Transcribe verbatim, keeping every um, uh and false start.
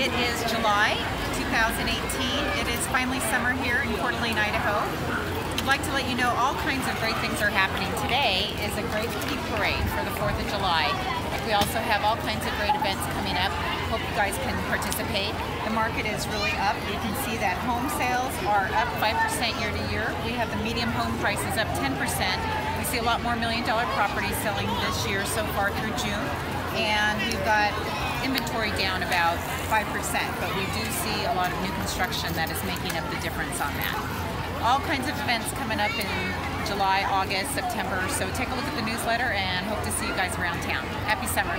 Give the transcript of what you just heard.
It is July two thousand eighteen. It is finally summer here in Coeur d'Alene, Idaho. I'd like to let you know all kinds of great things are happening. Today is a great heat parade for the fourth of July. We also have all kinds of great events coming up. Hope you guys can participate. The market is really up. You can see that home sales are up five percent year to year. We have the median home prices up ten percent. We see a lot more million dollar properties selling this year so far through June. And we've got inventory down about five percent, but we do see a lot of new construction that is making up the difference on that. All kinds of events coming up in July, August, September, so take a look at the newsletter and hope to see you guys around town. Happy summer.